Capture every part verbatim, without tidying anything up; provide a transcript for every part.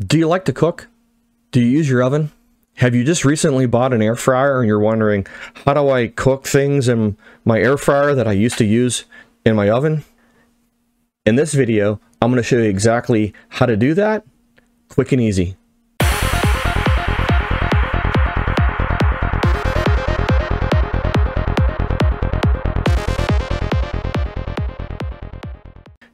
Do you like to cook? Do you use your oven? Have you just recently bought an air fryer and you're wondering, how do I cook things in my air fryer that I used to use in my oven? In this video, I'm going to show you exactly how to do that, quick and easy.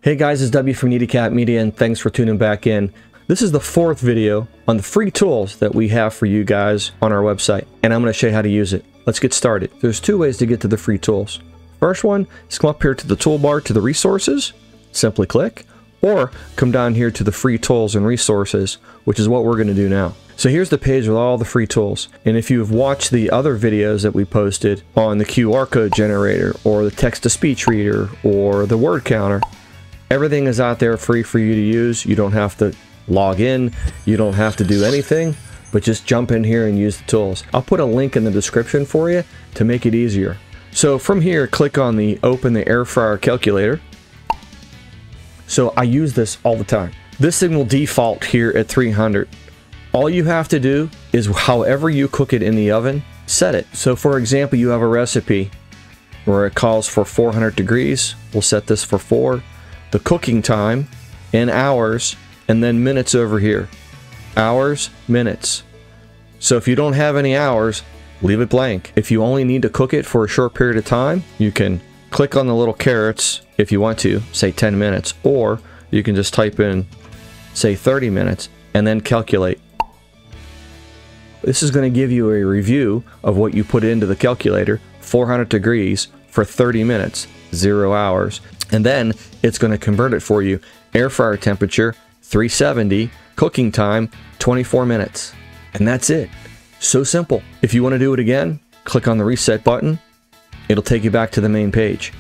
Hey guys, it's W from Needy Cat Media and thanks for tuning back in. This is the fourth video on the free tools that we have for you guys on our website, and I'm going to show you how to use it. Let's get started. There's two ways to get to the free tools. First one is come up here to the toolbar to the resources, simply click, or come down here to the free tools and resources, which is what we're going to do now. So here's the page with all the free tools, and if you've watched the other videos that we posted on the Q R code generator or the text-to-speech reader or the word counter, everything is out there free for you to use. You don't have to log in, you don't have to do anything, but just jump in here and use the tools. I'll put a link in the description for you to make it easier. So from here, click on the open the air fryer calculator. So I use this all the time. This thing will default here at three hundred. All you have to do is however you cook it in the oven, set it. So for example, you have a recipe where it calls for four hundred degrees. We'll set this for four. The cooking time in hours, and then minutes over here. Hours, minutes. So if you don't have any hours, leave it blank. If you only need to cook it for a short period of time, you can click on the little carrots if you want to, say ten minutes, or you can just type in, say thirty minutes, and then calculate. This is going to give you a review of what you put into the calculator, four hundred degrees for thirty minutes, zero hours. And then it's going to convert it for you. Air fryer temperature, three seventy, cooking time, twenty-four minutes. And that's it. So simple. If you want to do it again, click on the reset button. It'll take you back to the main page.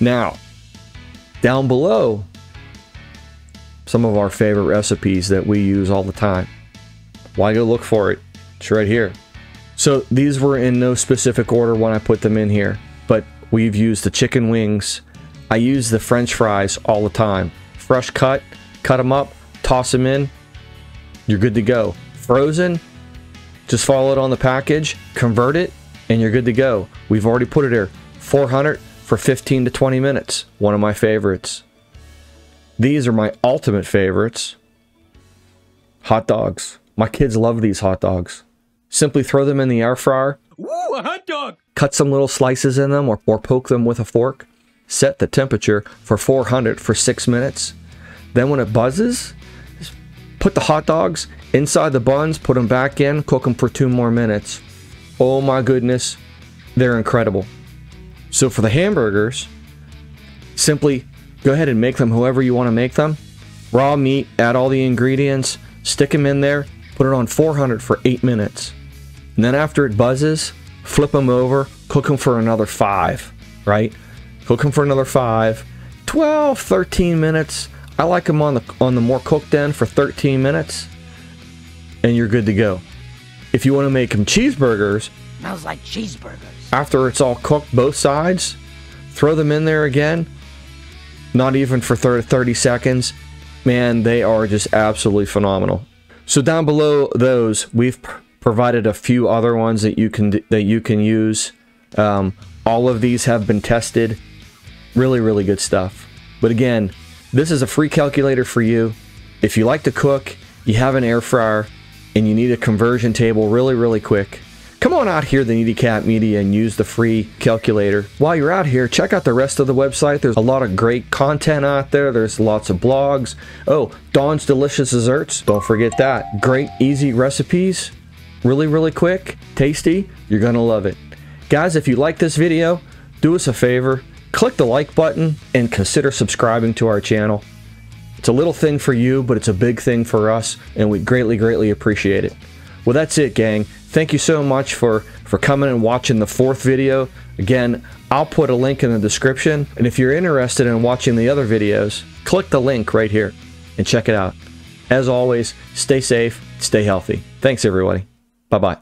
Now, down below, some of our favorite recipes that we use all the time. Why go look for it? It's right here. So these were in no specific order when I put them in here, but we've used the chicken wings. I use the French fries all the time. Fresh cut, cut them up, toss them in, you're good to go. Frozen, just follow it on the package, convert it, and you're good to go. We've already put it here, four hundred for fifteen to twenty minutes, one of my favorites. These are my ultimate favorites, hot dogs. My kids love these hot dogs. Simply throw them in the air fryer. Ooh, a hot dog! Cut some little slices in them or, or poke them with a fork. Set the temperature for four hundred for six minutes. Then when it buzzes, just put the hot dogs inside the buns, put them back in, cook them for two more minutes. Oh my goodness, they're incredible. So for the hamburgers, simply go ahead and make them however you want to make them. Raw meat, add all the ingredients, stick them in there, put it on four hundred for eight minutes. And then after it buzzes, flip them over, cook them for another five, right? Cook them for another five, twelve, thirteen minutes. I like them on the, on the more cooked end for thirteen minutes, and you're good to go. If you want to make them cheeseburgers, smells like cheeseburgers. After it's all cooked both sides, throw them in there again, not even for thirty seconds. Man, they are just absolutely phenomenal. So down below those, we've pr provided a few other ones that you can, that you can use. Um, all of these have been tested. Really, really good stuff. But again, this is a free calculator for you. If you like to cook, you have an air fryer, and you need a conversion table really, really quick, come on out here to Needy Cat Media and use the free calculator. While you're out here, check out the rest of the website. There's a lot of great content out there. There's lots of blogs. Oh, Dawn's Delicious Desserts. Don't forget that. Great, easy recipes. Really, really quick, tasty. You're gonna love it. Guys, if you like this video, do us a favor. Click the like button and consider subscribing to our channel. It's a little thing for you, but it's a big thing for us, and we greatly, greatly appreciate it. Well, that's it, gang. Thank you so much for, for coming and watching the fourth video. Again, I'll put a link in the description, and if you're interested in watching the other videos, click the link right here and check it out. As always, stay safe, stay healthy. Thanks, everybody. Bye-bye.